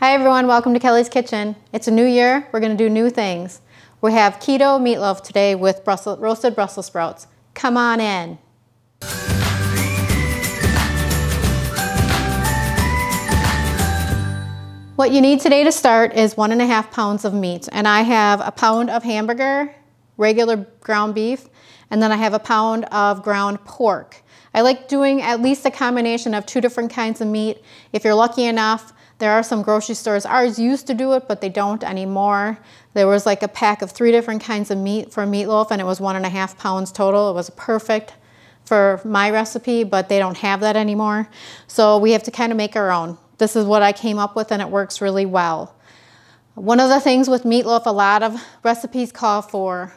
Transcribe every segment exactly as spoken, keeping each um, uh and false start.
Hi everyone, welcome to Kelly's Kitchen. It's a new year, we're gonna do new things. We have keto meatloaf today with Brussels, roasted Brussels sprouts. Come on in. What you need today to start is one and a half pounds of meat, and I have a pound of hamburger, regular ground beef, and then I have a pound of ground pork. I like doing at least a combination of two different kinds of meat. If you're lucky enough, there are some grocery stores, ours used to do it, but they don't anymore. There was like a pack of three different kinds of meat for meatloaf, and it was one and a half pounds total. It was perfect for my recipe, but they don't have that anymore. So we have to kind of make our own. This is what I came up with, and it works really well. One of the things with meatloaf, a lot of recipes call for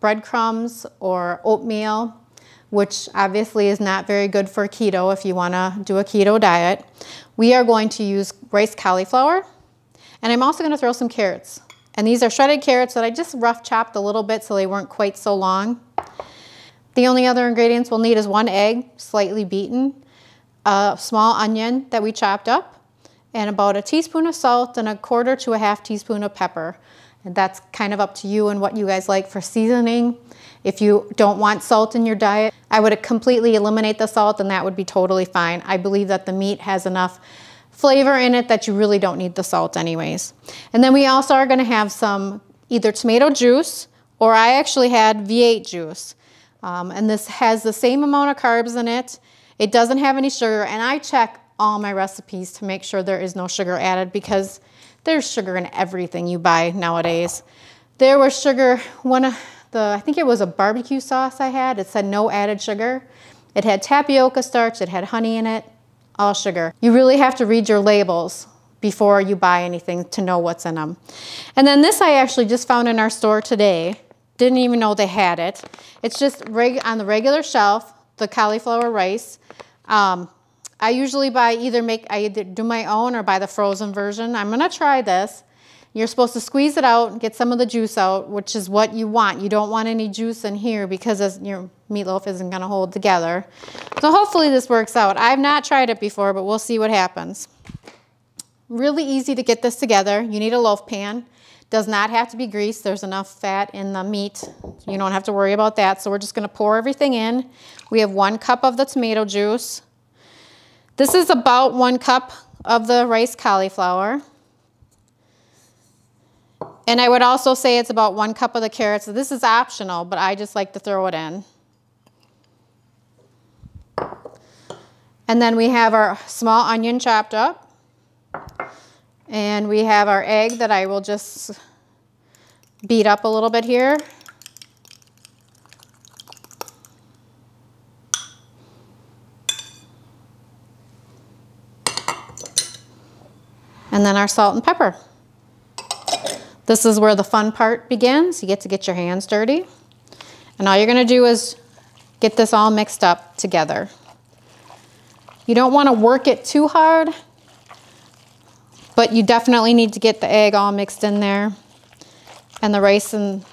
breadcrumbs or oatmeal, which obviously is not very good for keto if you wanna do a keto diet. We are going to use rice cauliflower, and I'm also gonna throw some carrots. And these are shredded carrots that I just rough chopped a little bit so they weren't quite so long. The only other ingredients we'll need is one egg, slightly beaten, a small onion that we chopped up, and about a teaspoon of salt and a quarter to a half teaspoon of pepper. And that's kind of up to you and what you guys like for seasoning. If you don't want salt in your diet, I would completely eliminate the salt, and that would be totally fine. I believe that the meat has enough flavor in it that you really don't need the salt anyways. And then we also are gonna have some either tomato juice, or I actually had V eight juice. Um, and this has the same amount of carbs in it. It doesn't have any sugar, and I check all my recipes to make sure there is no sugar added, because there's sugar in everything you buy nowadays. There was sugar, one of the, I think it was a barbecue sauce I had, it said no added sugar. It had tapioca starch, it had honey in it, all sugar. You really have to read your labels before you buy anything to know what's in them. And then this I actually just found in our store today. Didn't even know they had it. It's just reg- on the regular shelf, the cauliflower rice. Um, I usually buy either make, I either do my own or buy the frozen version. I'm gonna try this. You're supposed to squeeze it out, get some of the juice out, which is what you want. You don't want any juice in here because your meatloaf isn't gonna hold together. So hopefully this works out. I've not tried it before, but we'll see what happens. Really easy to get this together. You need a loaf pan. Does not have to be greased. There's enough fat in the meat. So you don't have to worry about that. So we're just gonna pour everything in. We have one cup of the tomato juice. This is about one cup of the rice cauliflower. And I would also say it's about one cup of the carrots. This is optional, but I just like to throw it in. And then we have our small onion chopped up. And we have our egg that I will just beat up a little bit here. And then our salt and pepper. This is where the fun part begins. You get to get your hands dirty. And all you're gonna do is get this all mixed up together. You don't wanna work it too hard, but you definitely need to get the egg all mixed in there, and the rice and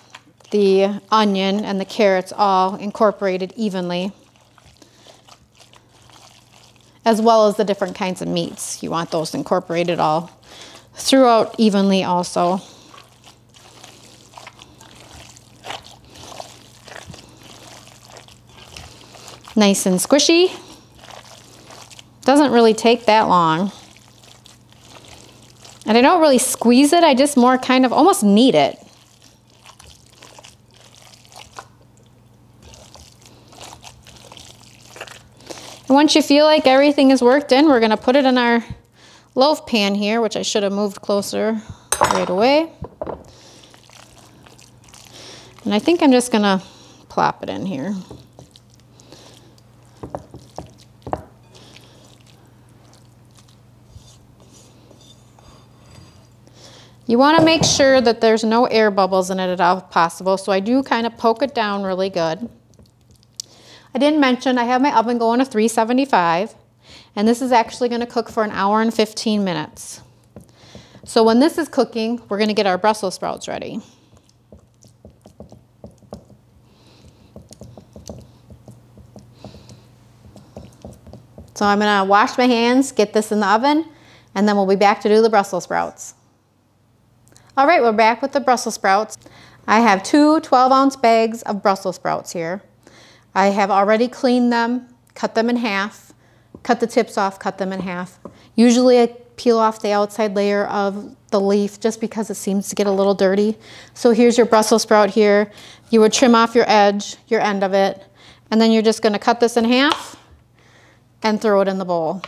the onion and the carrots all incorporated evenly, as well as the different kinds of meats. You want those incorporated all throughout evenly also. Nice and squishy. Doesn't really take that long. And I don't really squeeze it, I just more kind of almost knead it. Once you feel like everything is worked in, we're gonna put it in our loaf pan here, which I should have moved closer right away. And I think I'm just gonna plop it in here. You wanna make sure that there's no air bubbles in it at all if possible, so I do kind of poke it down really good. I didn't mention I have my oven going to three seventy-five, and this is actually going to cook for an hour and fifteen minutes. So when this is cooking, we're going to get our Brussels sprouts ready. So I'm going to wash my hands, get this in the oven, and then we'll be back to do the Brussels sprouts. All right, we're back with the Brussels sprouts. I have two twelve ounce bags of Brussels sprouts here. I have already cleaned them, cut them in half, cut the tips off, cut them in half. Usually I peel off the outside layer of the leaf just because it seems to get a little dirty. So here's your Brussels sprout here. You would trim off your edge, your end of it, and then you're just gonna cut this in half and throw it in the bowl.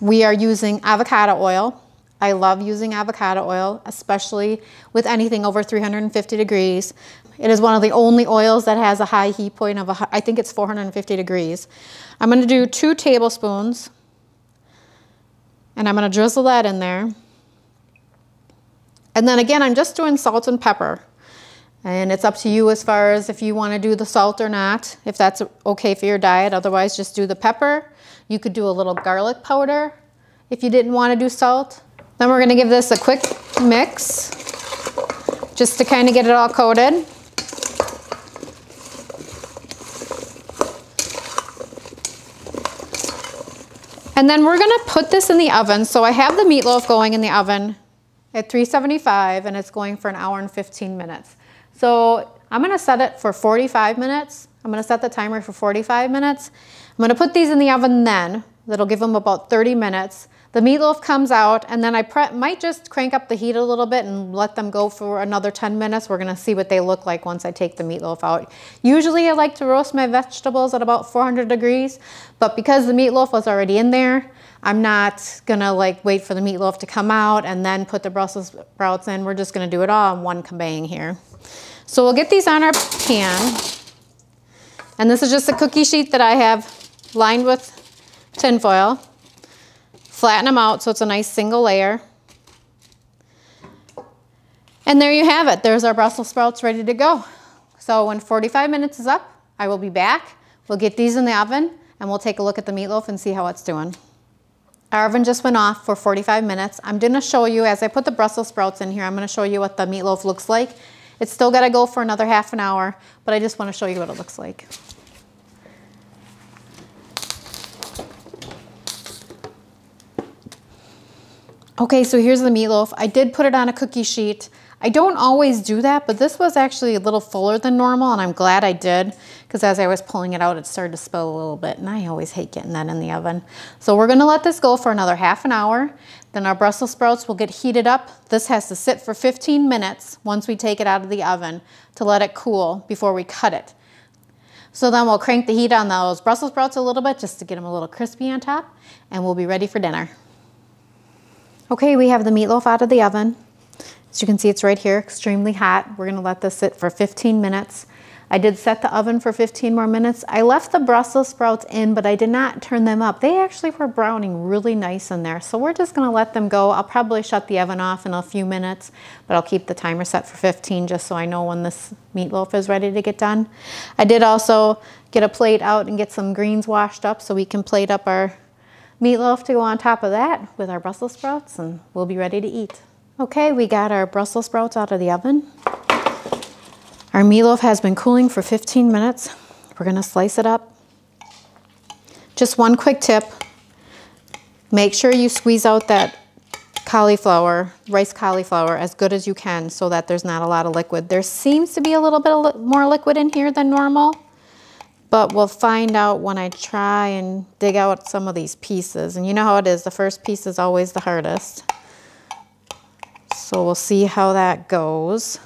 We are using avocado oil. I love using avocado oil, especially with anything over three hundred fifty degrees. It is one of the only oils that has a high heat point of, a, I think it's four hundred fifty degrees. I'm gonna do two tablespoons and I'm gonna drizzle that in there. And then again, I'm just doing salt and pepper. And it's up to you as far as if you wanna do the salt or not, if that's okay for your diet. Otherwise, just do the pepper. You could do a little garlic powder if you didn't wanna do salt. Then we're gonna give this a quick mix just to kind of get it all coated. And then we're gonna put this in the oven. So I have the meatloaf going in the oven at three seventy-five and it's going for an hour and fifteen minutes. So I'm gonna set it for forty-five minutes. I'm gonna set the timer for forty-five minutes. I'm gonna put these in the oven then. That'll give them about thirty minutes. The meatloaf comes out, and then I prep, might just crank up the heat a little bit and let them go for another ten minutes. We're gonna see what they look like once I take the meatloaf out. Usually I like to roast my vegetables at about four hundred degrees, but because the meatloaf was already in there, I'm not gonna like wait for the meatloaf to come out and then put the Brussels sprouts in. We're just gonna do it all in one kabang here. So we'll get these on our pan. And this is just a cookie sheet that I have lined with tin foil. Flatten them out so it's a nice single layer. And there you have it. There's our Brussels sprouts ready to go. So when forty-five minutes is up, I will be back. We'll get these in the oven and we'll take a look at the meatloaf and see how it's doing. Our oven just went off for forty-five minutes. I'm gonna show you, as I put the Brussels sprouts in here, I'm gonna show you what the meatloaf looks like. It's still gotta go for another half an hour, but I just wanna show you what it looks like. Okay, so here's the meatloaf. I did put it on a cookie sheet. I don't always do that, but this was actually a little fuller than normal, and I'm glad I did, because as I was pulling it out, it started to spill a little bit, and I always hate getting that in the oven. So we're gonna let this go for another half an hour. Then our Brussels sprouts will get heated up. This has to sit for fifteen minutes once we take it out of the oven to let it cool before we cut it. So then we'll crank the heat on those Brussels sprouts a little bit just to get them a little crispy on top, and we'll be ready for dinner. Okay, we have the meatloaf out of the oven. As you can see, it's right here, extremely hot. We're gonna let this sit for fifteen minutes. I did set the oven for fifteen more minutes. I left the Brussels sprouts in, but I did not turn them up. They actually were browning really nice in there. So we're just gonna let them go. I'll probably shut the oven off in a few minutes, but I'll keep the timer set for fifteen just so I know when this meatloaf is ready to get done. I did also get a plate out and get some greens washed up so we can plate up our meatloaf to go on top of that with our Brussels sprouts, and we'll be ready to eat. Okay, we got our Brussels sprouts out of the oven. Our meatloaf has been cooling for fifteen minutes. We're gonna slice it up. Just one quick tip, make sure you squeeze out that cauliflower, rice cauliflower, as good as you can so that there's not a lot of liquid. There seems to be a little bit more liquid in here than normal, but we'll find out when I try and dig out some of these pieces. And you know how it is, the first piece is always the hardest. So we'll see how that goes.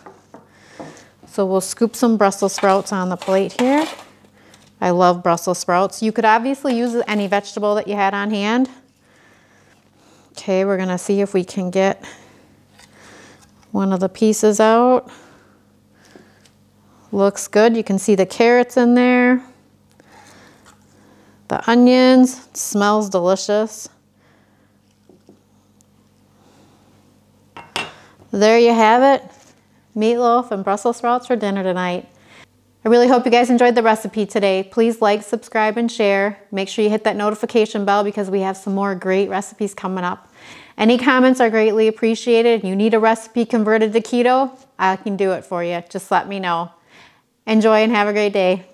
So we'll scoop some Brussels sprouts on the plate here. I love Brussels sprouts. You could obviously use any vegetable that you had on hand. Okay, we're gonna see if we can get one of the pieces out. Looks good, you can see the carrots in there. The onions, smells delicious. There you have it. Meatloaf and Brussels sprouts for dinner tonight. I really hope you guys enjoyed the recipe today. Please like, subscribe, and share. Make sure you hit that notification bell because we have some more great recipes coming up. Any comments are greatly appreciated. If you need a recipe converted to keto, I can do it for you. Just let me know. Enjoy and have a great day.